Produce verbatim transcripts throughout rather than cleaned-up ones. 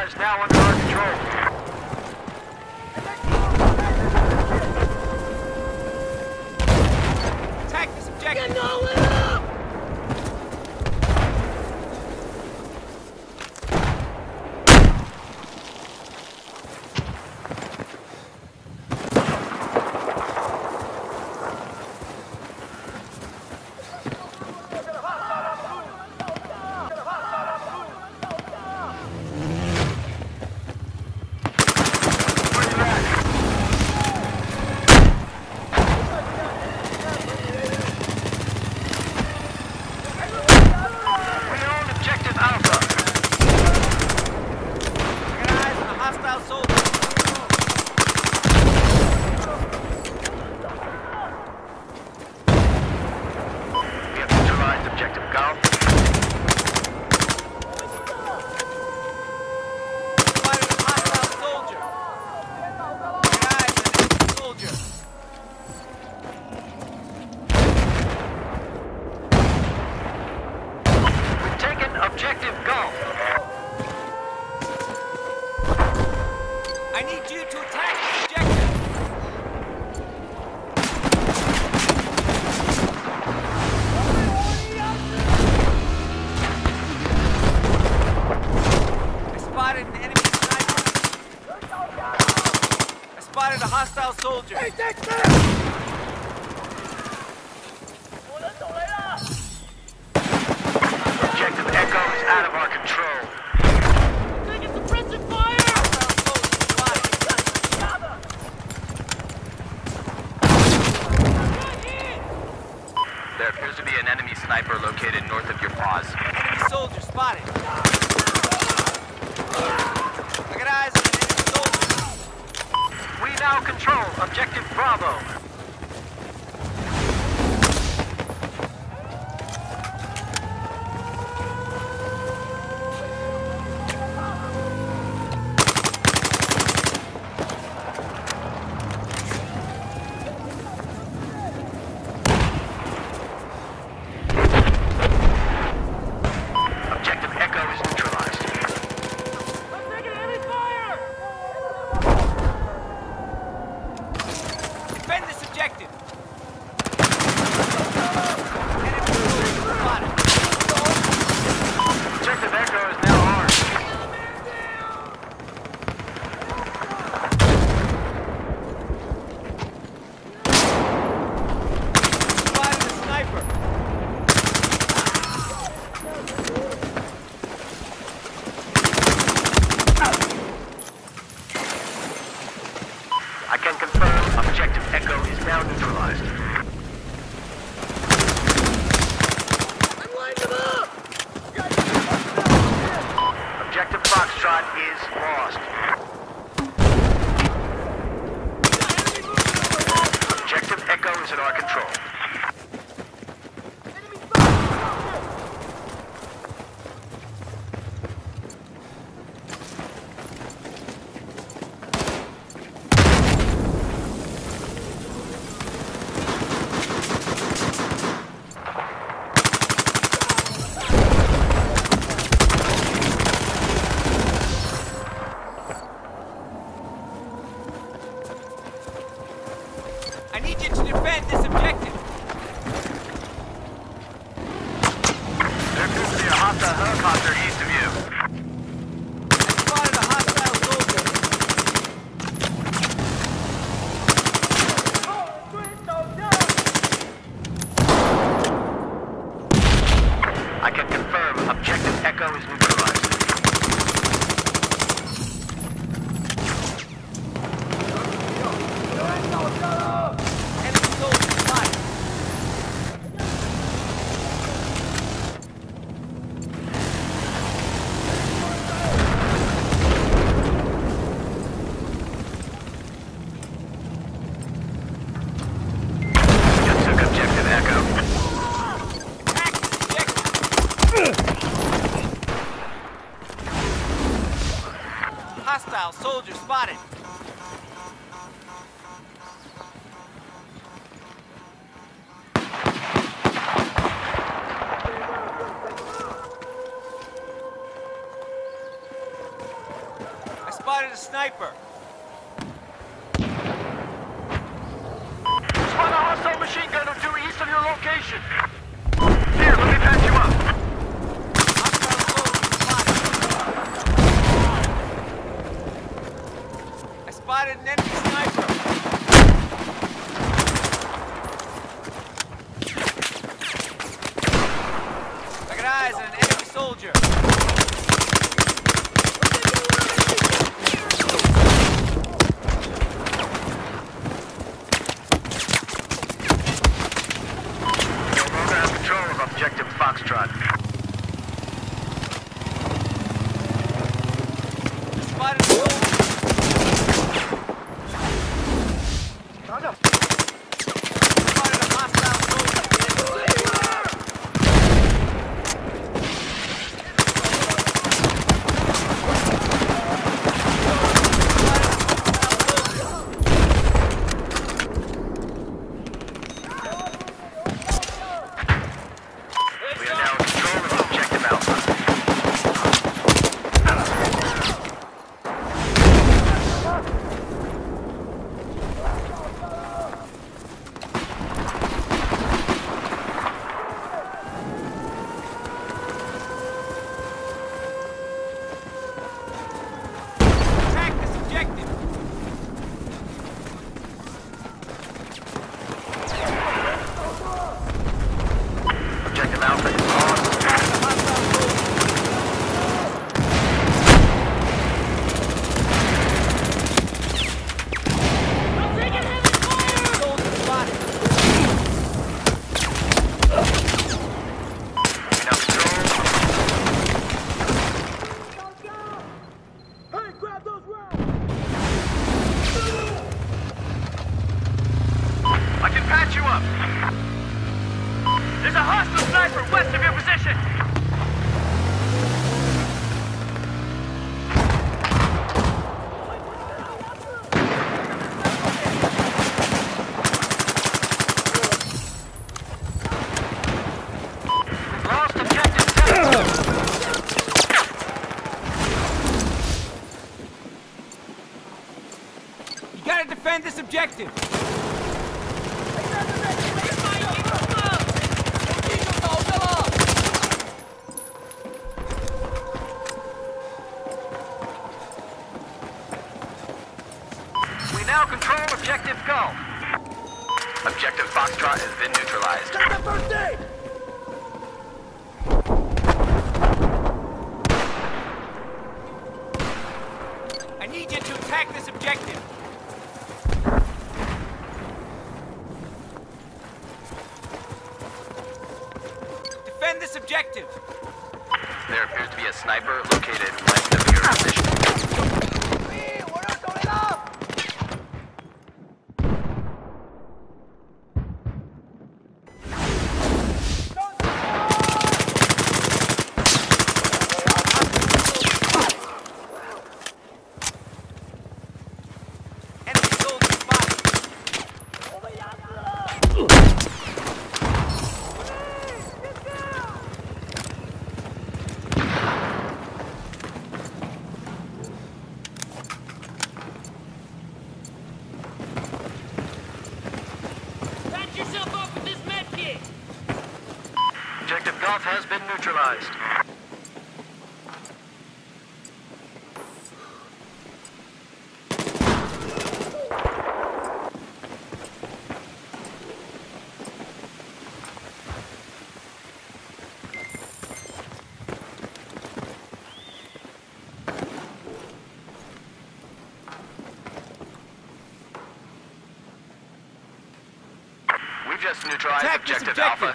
Hostile is now under our control. Attack this objective. No way! Soldier spotted. spotted a sniper. Spot a hostile machine gun or two east of your location. Here, let me patch you up. I spotted an enemy sniper. I got eyes on an enemy soldier. This objective. We now control objective Golf. Objective Foxtrot has been neutralized. Take the first aid! I need you to attack this objective. Objective. There appears to be a sniper located west of your position. Has been neutralized. We've just neutralized objective, objective Alpha.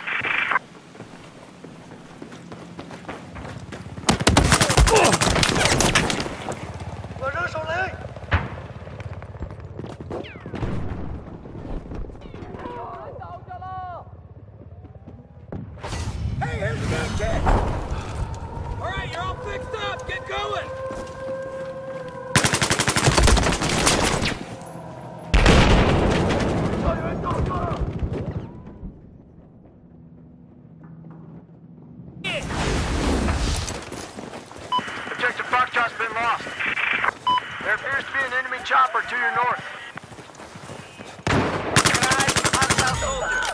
Objective Foxtrot's been lost. There appears to be an enemy chopper to your north. Organize the hostile soldiers.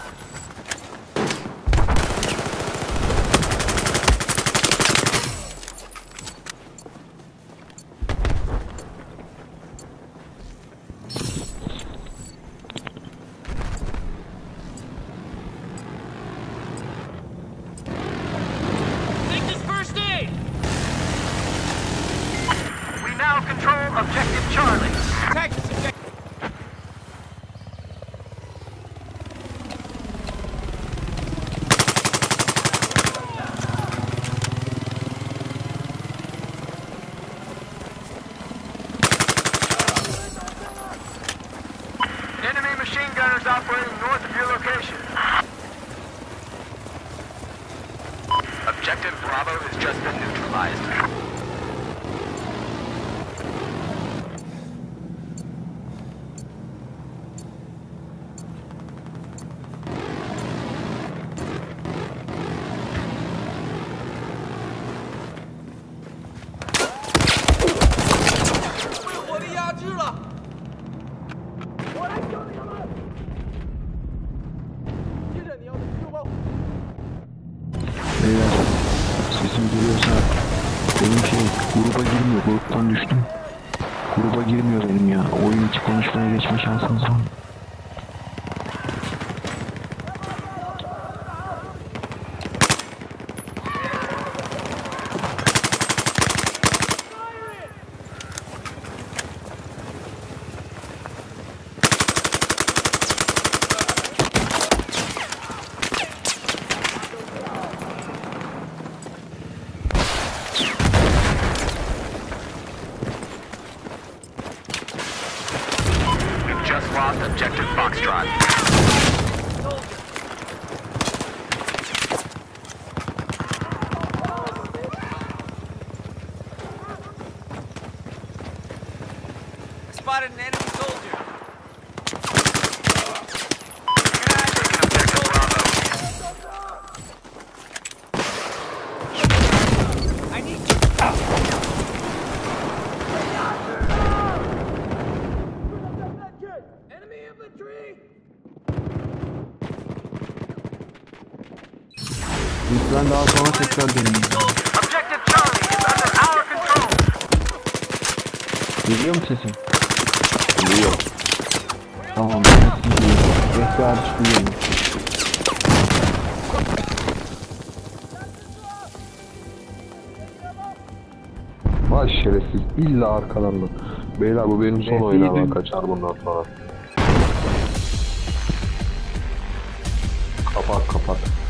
Objective Charlie. Attack this objective. Enemy machine gunners operating north of your location. Objective Bravo has just been neutralized. Sesim geliyorsa benim şey gruba girmiyor, gruptan düştüm. Gruba girmiyor benim ya. Oyun içi konuşmaya geçme şansınız var mı? Objective Foxtrot. Spotted an enemy soldier. I need you. Oh. Lütfen daha sonra tekrar deneyim. Geliyor mu sesin? Geliyor. Tamam, ben sesini duyuyorum. Tekrar duyuyorum. Vay şerefsiz, illa arkalarla. Beyler bu benim son oyuna ben kaçar bundan sonra. Kapat kapat.